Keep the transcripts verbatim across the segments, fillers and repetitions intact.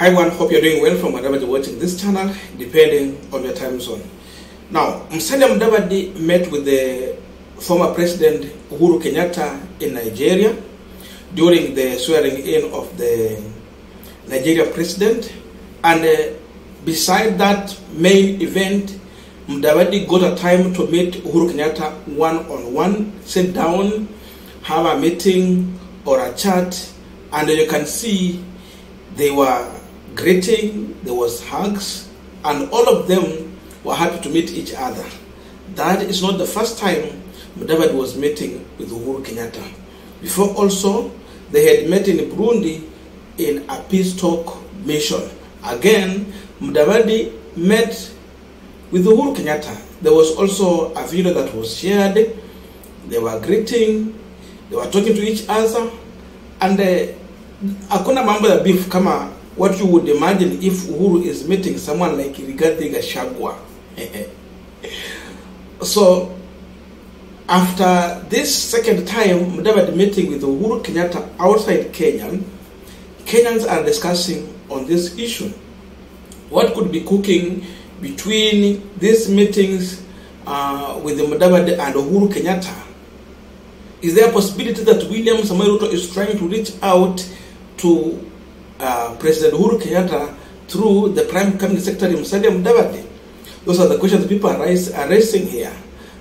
Hi everyone, hope you're doing well from wherever you're watching this channel, depending on your time zone. Now, Musalia Mudavadi met with the former President Uhuru Kenyatta in Nigeria during the swearing-in of the Nigeria President, and uh, beside that main event, Mudavadi got a time to meet Uhuru Kenyatta one-on-one, sit down, have a meeting or a chat, and uh, you can see they were greeting, there was hugs, and all of them were happy to meet each other. That is not the first time Mudavadi was meeting with Uhuru Kenyatta. Before also, they had met in Burundi in a peace talk mission. Again, Mudavadi met with Uhuru Kenyatta. There was also a video that was shared. They were greeting, they were talking to each other, and they, hakuna mambo ya beef kama what you would imagine if Uhuru is meeting someone like Rigathi Gachagua. So, after this second time Mudavadi meeting with Uhuru Kenyatta outside Kenya, Kenyans are discussing on this issue. What could be cooking between these meetings uh, with Mudavadi and Uhuru Kenyatta? Is there a possibility that William Samoei Ruto is trying to reach out to Uh, President Uhuru Kenyatta through the Prime Cabinet Secretary Musalia Mudavadi? Those are the questions people are, rise, are raising here.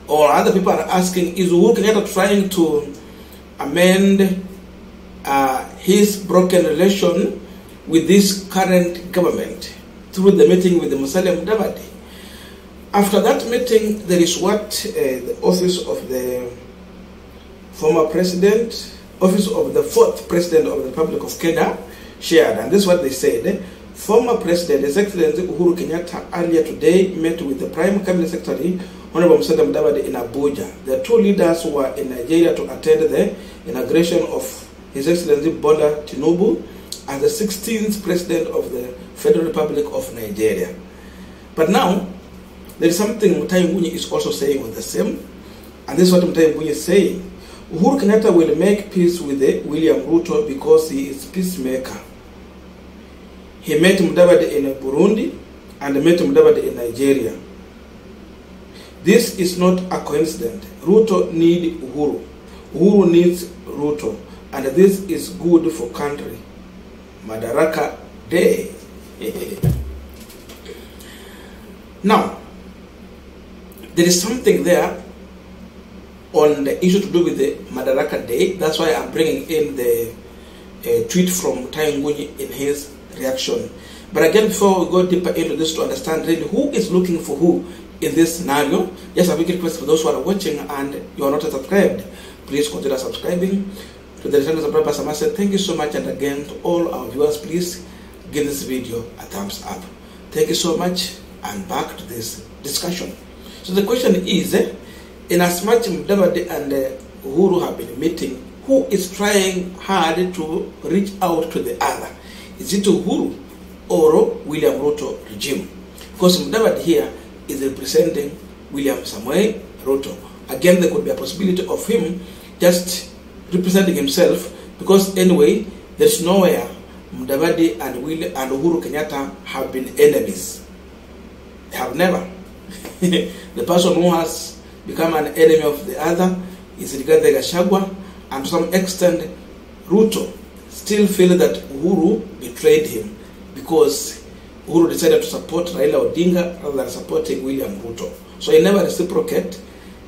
Or other people are asking, is Uhuru Kenyatta trying to amend uh, his broken relation with this current government through the meeting with the Musalia Mudavadi? After that meeting, there is what uh, the office of the former president, office of the fourth president of the Republic of Kenya, shared, and this is what they said. Former President His Excellency Uhuru Kenyatta earlier today met with the Prime Cabinet Secretary Honorable Musalia Mudavadi in Abuja. The two leaders were in Nigeria to attend the inauguration of His Excellency Bola Tinubu as the sixteenth President of the Federal Republic of Nigeria. But now, there is something Mutahi Ngunyi is also saying on the same, and this is what Mutahi Ngunyi is saying. Uhuru Kenyatta will make peace with William Ruto because he is peacemaker. He met Mudavadi in Burundi and met Mudavadi in Nigeria. This is not a coincidence. Ruto needs Uhuru. Uhuru needs Ruto. And this is good for country. Madaraka Day. Now, there is something there on the issue to do with the Madaraka Day. That's why I'm bringing in the uh, tweet from Mutahi Ngunyi in his reaction. But again, before we go deeper into this to understand really who is looking for who in this scenario, yes, a big request for those who are watching and you are not subscribed, please consider subscribing to the channel. Subscribe as I said, thank you so much, and again to all our viewers, please give this video a thumbs up. Thank you so much, and back to this discussion. So the question is, eh, in as much Mudavadi and uh, Uhuru have been meeting, who is trying hard to reach out to the other? Is it Uhuru or William Ruto regime? Because Mudavadi here is representing William Samoei Ruto. Again, there could be a possibility of him just representing himself, because anyway, there's nowhere Mudavadi and William and Uhuru Kenyatta have been enemies. They have never. The person who has become an enemy of the other is Rigathi Gachagua, and to some extent, Ruto still feel that Uhuru betrayed him because Uhuru decided to support Raila Odinga rather than supporting William Ruto. So he never reciprocated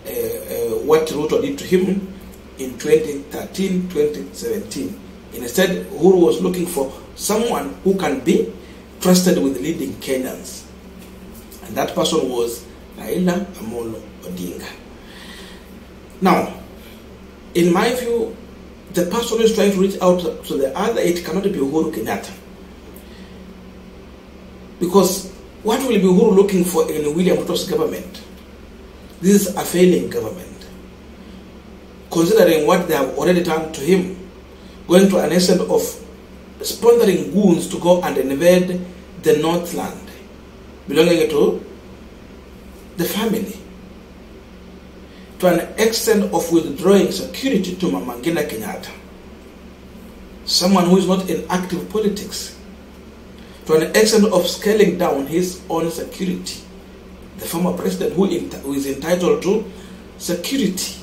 uh, uh, what Ruto did to him in twenty thirteen twenty seventeen. Instead, Uhuru was looking for someone who can be trusted with leading Kenyans. And that person was Raila Amolo Odinga. Now, in my view, the person who is trying to reach out to the other, it cannot be Uhuru Kenyatta. Because what will be Uhuru looking for in William Ruto's government? This is a failing government. Considering what they have already done to him, going to an extent of sponsoring goons to go and invade the Northland, belonging to the family, to an extent of withdrawing security to Mama Ngina Kenyatta, someone who is not in active politics. to an extent of scaling down his own security. The former president, who, ent who is entitled to security.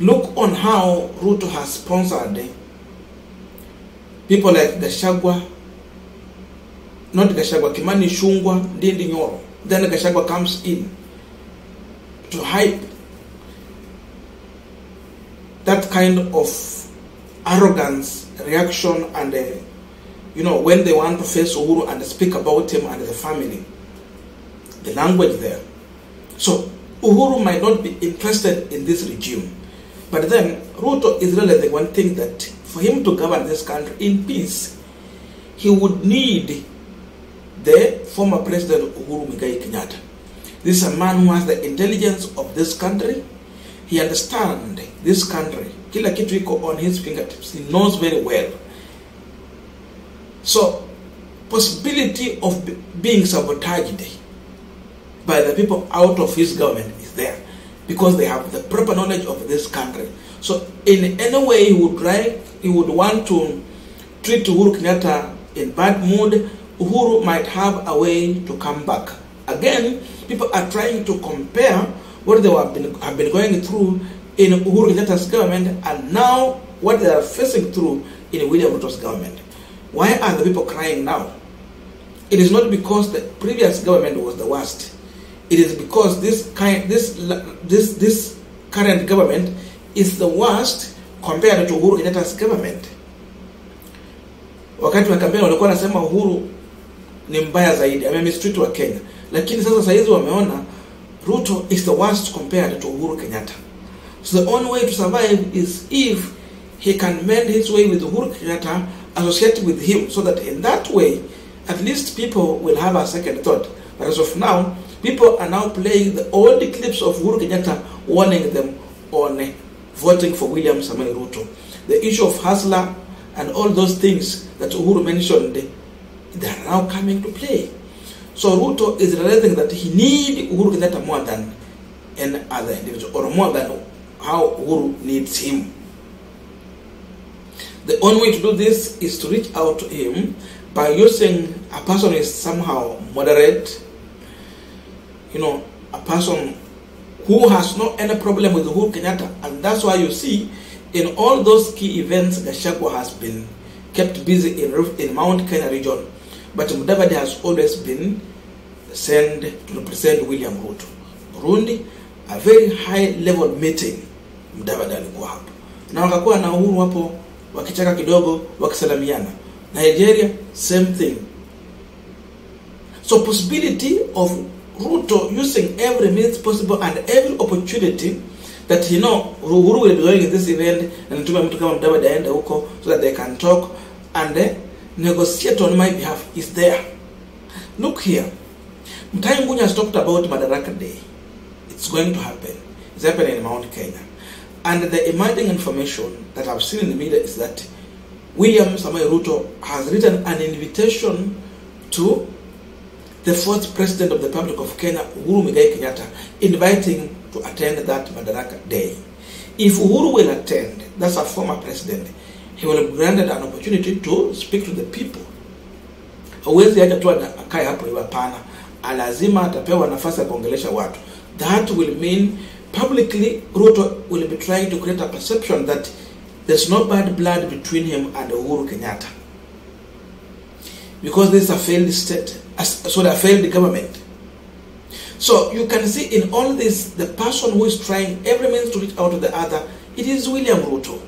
Look on how Ruto has sponsored people like Gachagua, not Gachagua, Kimani Ichungwah, Ndindi Nyoro. Then Gachagua comes in to hype that kind of arrogance, reaction, and uh, you know, when they want to face Uhuru and speak about him and the family, the language there. So Uhuru might not be interested in this regime. But then, Ruto is really the one thing that for him to govern this country in peace, he would need the former president Uhuru Migai Kenyatta. This is a man who has the intelligence of this country. He understands this country. Kila kitu iko on his fingertips. He knows very well. So, possibility of being sabotaged by the people out of his government is there, because they have the proper knowledge of this country. So in any way he would try, he would want to treat Uhuru Kenyatta in bad mood, Uhuru might have a way to come back. Again, people are trying to compare what they have been, have been going through in Uhuru Kenyatta's government and now what they are facing through in William Ruto's government. Why are the people crying now? It is not because the previous government was the worst. It is because this kind, this this this current government is the worst compared to Uhuru Kenyatta's government. Wakati wa kampeni walikuwa nasema Uhuru ni mbaya zaidi, amemistreat wa Kenya. Lakini sasa saizi wameona Ruto is the worst compared to Uhuru Kenyatta. So the only way to survive is if he can mend his way with Uhuru Kenyatta, associate with him, so that in that way, at least people will have a second thought. But as of now, people are now playing the old clips of Uhuru Kenyatta warning them on voting for William Samoei Ruto. The issue of Hasla and all those things that Uhuru mentioned, they are now coming to play. So Ruto is realizing that he needs Uhuru Kenyatta more than any other individual, or more than how Uhuru needs him. The only way to do this is to reach out to him by using a person who is somehow moderate, you know, a person who has no any problem with Uhuru Kenyatta. And that's why you see in all those key events, Gachagua has been kept busy in, in Mount Kenya region. But Mudavadi has always been sent to represent William Ruto. Burundi, a very high level meeting, Mudavadi alikuwa hapo. Na wakakuwa na Uhuru hapo, wakicheka kidogo, wakisalamiana. Nigeria, same thing. So possibility of Ruto using every means possible and every opportunity that, you know, Uhuru will be going in this event and to Uko so that they can talk and uh, negotiate on my behalf is there. Look here. Mutahi Ngunyi has talked about Madaraka Day. It's going to happen. It's happening in Mount Kenya. And the emerging information that I've seen in the media is that William Samoei Ruto has written an invitation to the fourth president of the Republic of Kenya, Uhuru Migai Kenyatta, inviting to attend that Madaraka Day. If Uhuru will attend, that's a former president, he will be granted an opportunity to speak to the people. That will mean publicly Ruto will be trying to create a perception that there's no bad blood between him and Uhuru Kenyatta. Because this is a failed state, so they failed government. So you can see in all this, the person who is trying every means to reach out to the other, it is William Ruto.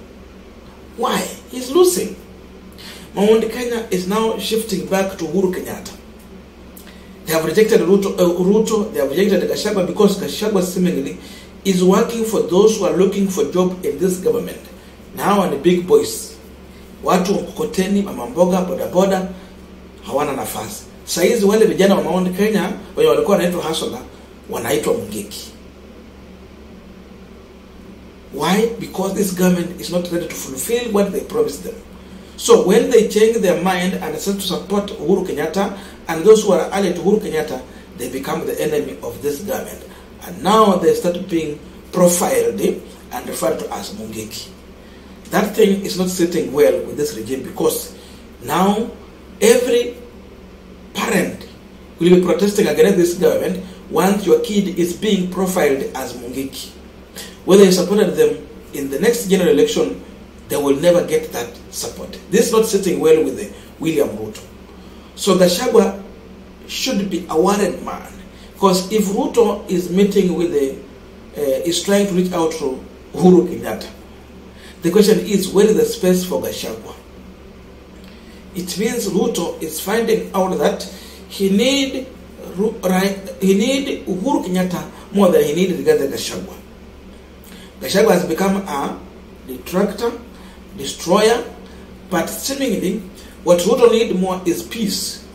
Why? He's losing. Mount Kenya is now shifting back to Uhuru Kenyatta. They have rejected Ruto, uh, Ruto, they have rejected Gachagua because Gachagua seemingly is working for those who are looking for job in this government. Now and the big boys. Watu mkokoteni, mamamboga, bodaboda, hawana nafasi. Saizi wale vijana wa Mount Kenya wenye walikuwa wanaitwa hustler wanaitwa mgeki. Why? Because this government is not ready to fulfill what they promised them. So when they change their mind and decide to support Uhuru Kenyatta and those who are allied to Uhuru Kenyatta, they become the enemy of this government. And now they start being profiled and referred to as mgeki. That thing is not sitting well with this regime because Now, every parent will be protesting against this government once your kid is being profiled as Mungiki. Whether you supported them in the next general election, they will never get that support. This is not sitting well with the William Ruto. So Gachagua should be a worried man, because if Ruto is meeting with the, uh, is trying to reach out to Uhuru Kenyatta, the question is, where is the space for Gachagua? It means Ruto is finding out that he need he need Uhuru Kenyatta more than he needed Gachagua. Gachagua has become a detractor, destroyer, but seemingly what Ruto need more is peace.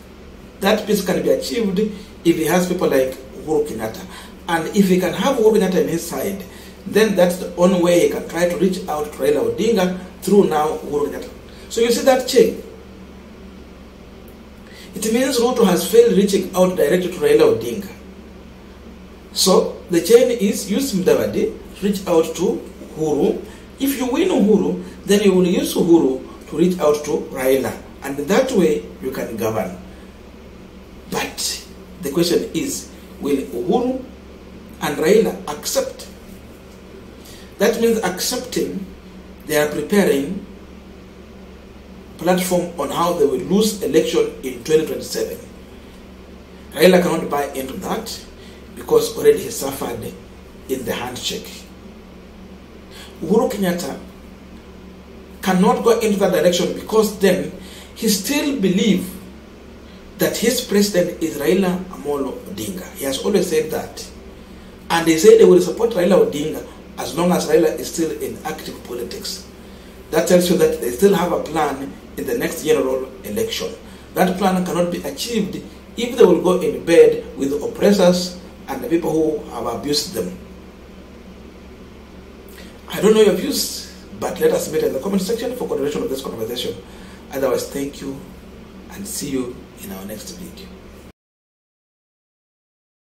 That peace can be achieved if he has people like Uhuru Kenyatta. And if he can have Uhuru Kenyatta on his side, then that's the only way he can try to reach out to Raila Odinga through now Uhuru Kenyatta. So you see that chain. It means Ruto has failed reaching out directly to Raila Odinga. So the chain is use Mudavadi, reach out to Uhuru. If you win Uhuru, then you will use Uhuru to reach out to Raila. And that way you can govern. But the question is, will Uhuru and Raila accept? That means accepting, they are preparing platform on how they will lose election in twenty twenty-seven. Raila cannot buy into that because already he suffered in the handshake. Uhuru Kenyatta cannot go into that direction because then he still believes that his president is Raila Amolo Odinga. He has always said that. And they say they will support Raila Odinga as long as Raila is still in active politics. That tells you that they still have a plan in the next general election. That plan cannot be achieved if they will go in bed with the oppressors and the people who have abused them. I don't know your views, but let us meet in the comment section for continuation of this conversation. Otherwise, thank you and see you in our next video.